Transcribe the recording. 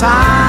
time.